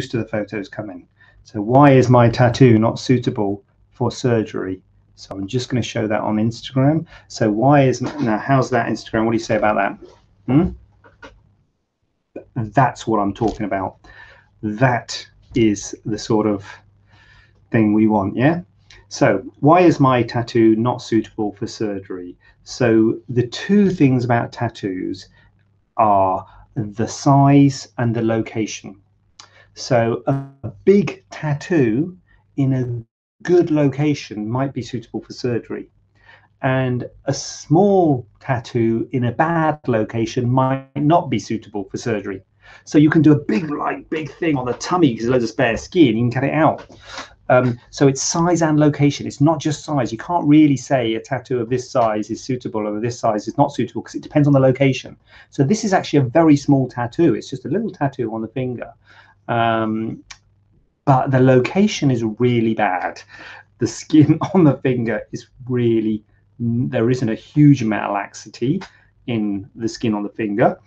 most of the photos come in. So why is my tattoo not suitable for surgery? So I'm just going to show that on Instagram. So why is, now how's that Instagram? What do you say about that? That's what I'm talking about. That is the sort of thing we want, yeah? So why is my tattoo not suitable for surgery? So the two things about tattoos are the size and the location. So a big tattoo in a good location might be suitable for surgery, and a small tattoo in a bad location might not be suitable for surgery. So you can do a big, like, big thing on the tummy because there's loads of spare skin, you can cut it out. So it's size and location. It's not just size. You can't really say a tattoo of this size is suitable or this size is not suitable because it depends on the location. So this is actually a very small tattoo. It's just a little tattoo on the finger. But the location is really bad. The skin on the finger is really, there isn't a huge amount of laxity in the skin on the finger.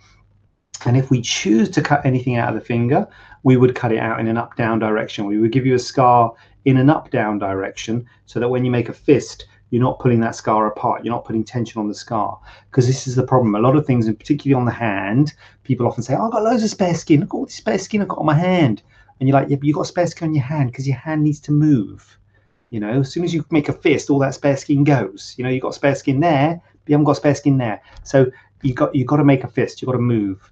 And if we choose to cut anything out of the finger, we would cut it out in an up-down direction. We would give you a scar in an up-down direction so that when you make a fist, you're not pulling that scar apart. You're not putting tension on the scar, because this is the problem. A lot of things, and particularly on the hand, people often say, oh, I've got loads of spare skin. Look at all the spare skin I've got on my hand. And you're like, yeah, but you've got spare skin on your hand because your hand needs to move. You know, as soon as you make a fist, all that spare skin goes. You know, you've got spare skin there, but you haven't got spare skin there. So you've got to make a fist. You've got to move.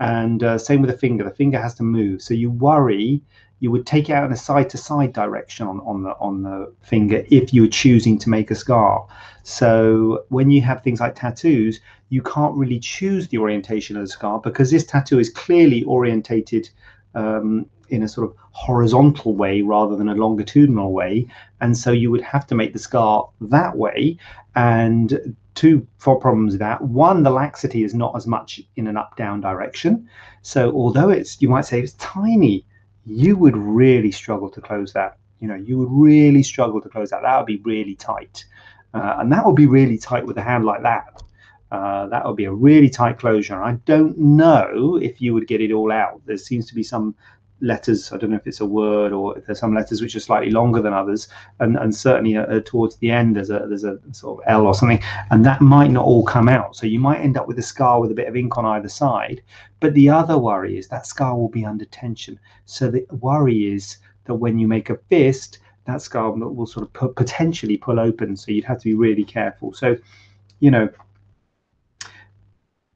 And same with the finger. The finger has to move. So you worry, you would take it out in a side-to-side direction on the finger if you were choosing to make a scar. So when you have things like tattoos, you can't really choose the orientation of the scar because this tattoo is clearly orientated in a sort of horizontal way rather than a longitudinal way. And so you would have to make the scar that way. And two problems with that. One, the laxity is not as much in an up-down direction. So although it's, you might say it's tiny, you would really struggle to close that. You know, you would really struggle to close that. That would be really tight. And that would be really tight with a hand like that. That would be a really tight closure. And I don't know if you would get it all out. There seems to be some letters, I don't know if it's a word or if there's some letters which are slightly longer than others, and certainly towards the end there's a sort of L or something, and that might not all come out, so you might end up with a scar with a bit of ink on either side. But the other worry is that scar will be under tension, so the worry is that when you make a fist, that scar will sort of potentially pull open, so you'd have to be really careful. So, you know,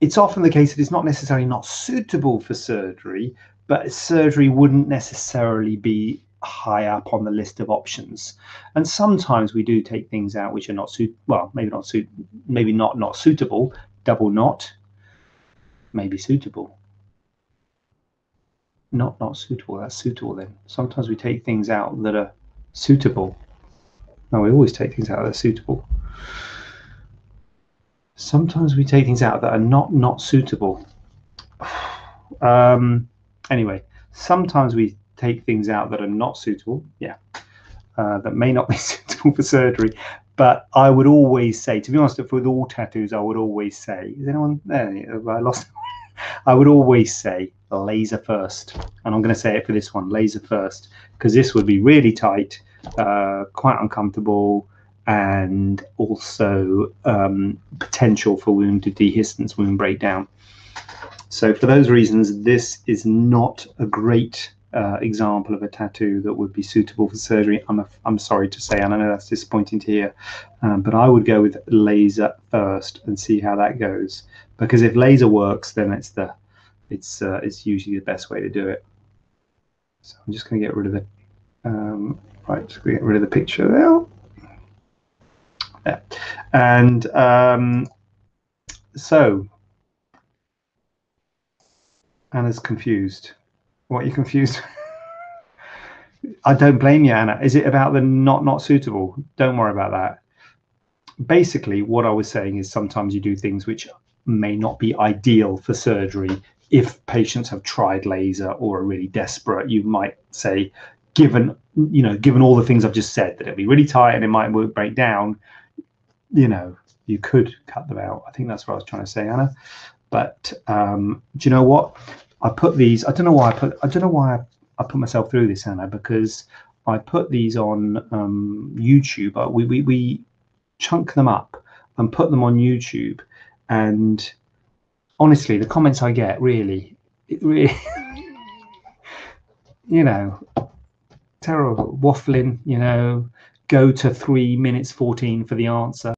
it's often the case that it's not necessarily not suitable for surgery, but surgery wouldn't necessarily be high up on the list of options. And sometimes we do take things out which are not maybe not suitable, double knot, maybe suitable. Not suitable, that's suitable then. Sometimes we take things out that are suitable. No, we always take things out that are suitable. Sometimes we take things out that are not suitable. Anyway, sometimes we take things out that are not suitable, yeah, that may not be suitable for surgery. But I would always say, to be honest, with all tattoos, I would always say, is anyone there? I lost. I would always say laser first. And I'm going to say it for this one, laser first, because this would be really tight, quite uncomfortable, and also potential for wound dehiscence, wound breakdown. So for those reasons, this is not a great example of a tattoo that would be suitable for surgery. I'm sorry to say, and I know that's disappointing to hear, but I would go with laser first and see how that goes. Because if laser works, then it's usually the best way to do it. So I'm just going to get rid of the just going to get rid of the picture there. And so. Anna's confused. What are you confused? I don't blame you, Anna. Is it about the not suitable? Don't worry about that. Basically, what I was saying is sometimes you do things which may not be ideal for surgery. If patients have tried laser or are really desperate, you might say, given all the things I've just said, that it'll be really tight and it might break down, you know, you could cut them out. I think that's what I was trying to say, Anna. But do you know what? I put these. I don't know why I put. I don't know why I I put myself through this, Anna, because I put these on YouTube. We chunk them up and put them on YouTube, and honestly, the comments I get really, you know, terrible. Waffling, you know, go to 3 minutes 14 for the answer.